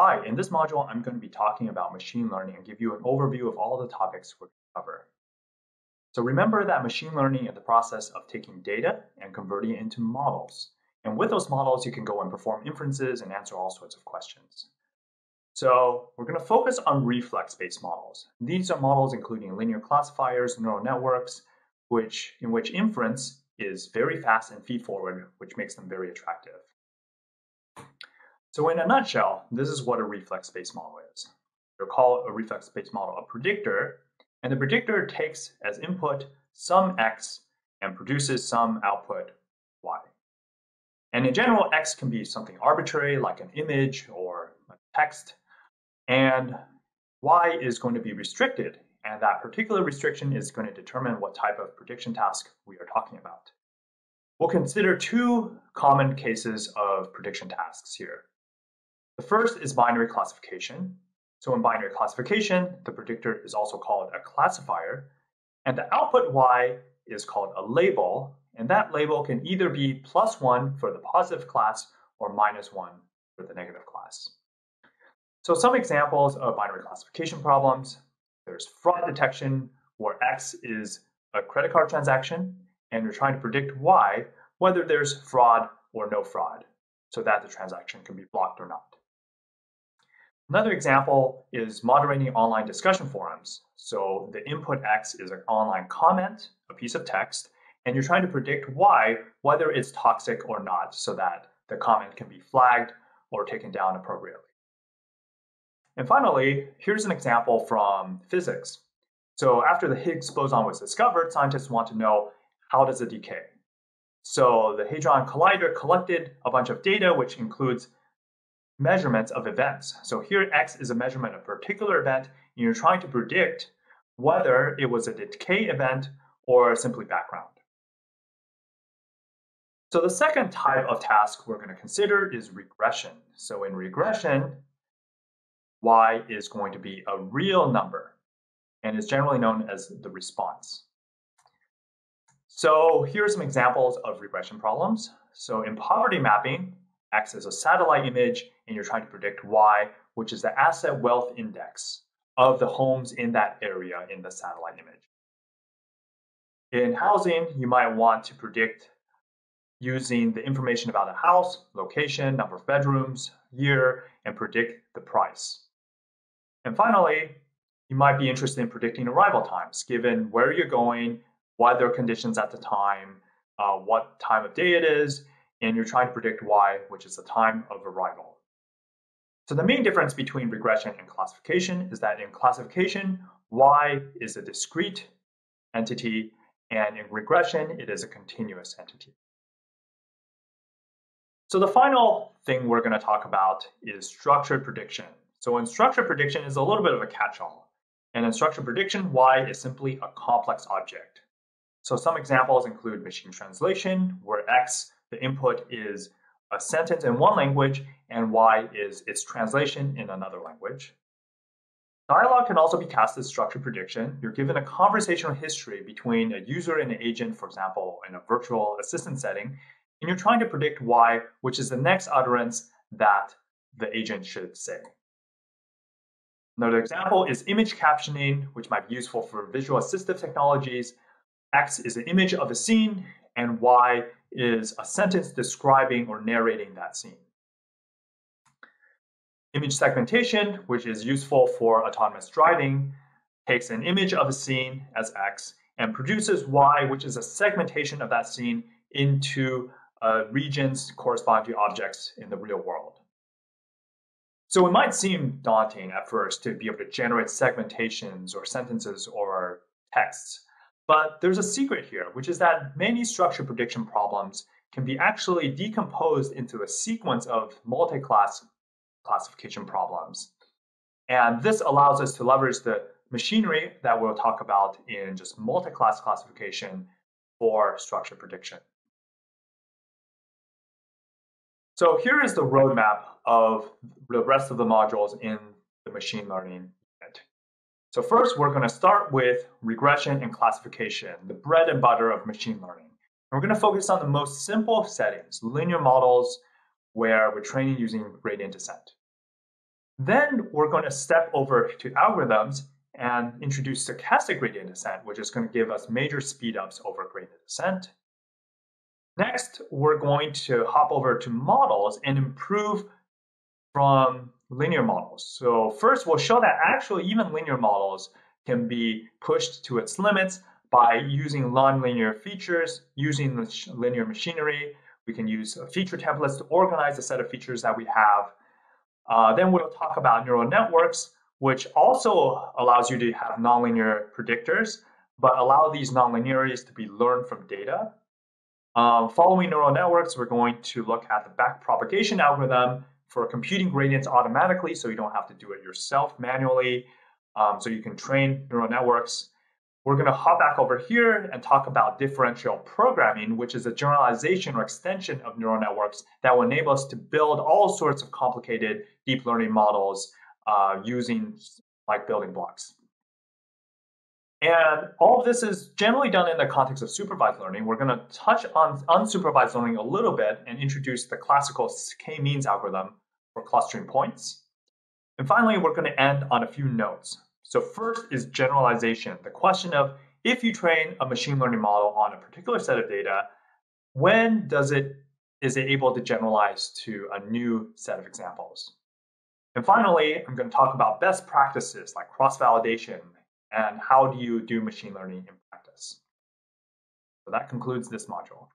Hi, in this module, I'm going to be talking about machine learning and give you an overview of all the topics we're going to cover. So remember that machine learning is the process of taking data and converting it into models. And with those models, you can go and perform inferences and answer all sorts of questions. So we're going to focus on reflex-based models. These are models including linear classifiers, neural networks, in which inference is very fast and feed-forward, which makes them very attractive. So in a nutshell, this is what a reflex-based model is. They're called a reflex-based model a predictor, and the predictor takes as input some x and produces some output y. And in general, x can be something arbitrary like an image or a text, and y is going to be restricted, and that particular restriction is going to determine what type of prediction task we are talking about. We'll consider two common cases of prediction tasks here. The first is binary classification. So in binary classification, the predictor is also called a classifier, and the output y is called a label, and that label can either be +1 for the positive class or -1 for the negative class. So some examples of binary classification problems: there's fraud detection, where x is a credit card transaction, and you're trying to predict y, whether there's fraud or no fraud, so that the transaction can be blocked or not. Another example is moderating online discussion forums. So the input x is an online comment, a piece of text, and you're trying to predict y, whether it's toxic or not, so that the comment can be flagged or taken down appropriately. And finally, here's an example from physics. So after the Higgs boson was discovered, scientists want to know, how does it decay? So the Hadron Collider collected a bunch of data, which includes measurements of events. So here x is a measurement of a particular event, and you're trying to predict whether it was a decay event or simply background. So the second type of task we're going to consider is regression. So in regression, y is going to be a real number, and is generally known as the response. So here are some examples of regression problems. So in poverty mapping, x is a satellite image, and you're trying to predict y, which is the asset wealth index of the homes in that area in the satellite image. In housing, you might want to predict using the information about a house, location, number of bedrooms, year, and predict the price. And finally, you might be interested in predicting arrival times, given where you're going, weather conditions at the time, what time of day it is, and you're trying to predict y, which is the time of arrival. So the main difference between regression and classification is that in classification, y is a discrete entity, and in regression, it is a continuous entity. So the final thing we're going to talk about is structured prediction. So in structured prediction is a little bit of a catch-all, and in structured prediction, y is simply a complex object. So some examples include machine translation, where x, the input, is a sentence in one language, and y is its translation in another language. Dialogue can also be cast as structured prediction. You're given a conversational history between a user and an agent, for example, in a virtual assistant setting, and you're trying to predict y, which is the next utterance that the agent should say. Another example is image captioning, which might be useful for visual assistive technologies. X is an image of a scene, and y is a sentence describing or narrating that scene. Image segmentation, which is useful for autonomous driving, takes an image of a scene as x and produces y, which is a segmentation of that scene into regions corresponding to objects in the real world. So it might seem daunting at first to be able to generate segmentations or sentences or texts, but there's a secret here, which is that many structured prediction problems can be actually decomposed into a sequence of multi-class classification problems. And this allows us to leverage the machinery that we'll talk about in just multi-class classification for structured prediction. So here is the roadmap of the rest of the modules in the machine learning unit. So first, we're going to start with regression and classification, the bread and butter of machine learning. And we're going to focus on the most simple settings, linear models where we're training using gradient descent. Then we're going to step over to algorithms and introduce stochastic gradient descent, which is going to give us major speedups over gradient descent. Next, we're going to hop over to models and improve from linear models. So first, we'll show that actually even linear models can be pushed to its limits by using nonlinear features, using linear machinery. We can use feature templates to organize the set of features that we have. Then we'll talk about neural networks, which also allows you to have nonlinear predictors, but allow these nonlinearities to be learned from data. Following neural networks, we're going to look at the backpropagation algorithm for computing gradients automatically, so you don't have to do it yourself manually, so you can train neural networks. We're going to hop back over here and talk about differential programming, which is a generalization or extension of neural networks that will enable us to build all sorts of complicated deep learning models using like building blocks. And all of this is generally done in the context of supervised learning. We're going to touch on unsupervised learning a little bit and introduce the classical k-means algorithm for clustering points. And finally, we're going to end on a few notes. So first is generalization, the question of if you train a machine learning model on a particular set of data, when is it able to generalize to a new set of examples? And finally, I'm going to talk about best practices like cross-validation and how do you do machine learning in practice. So that concludes this module.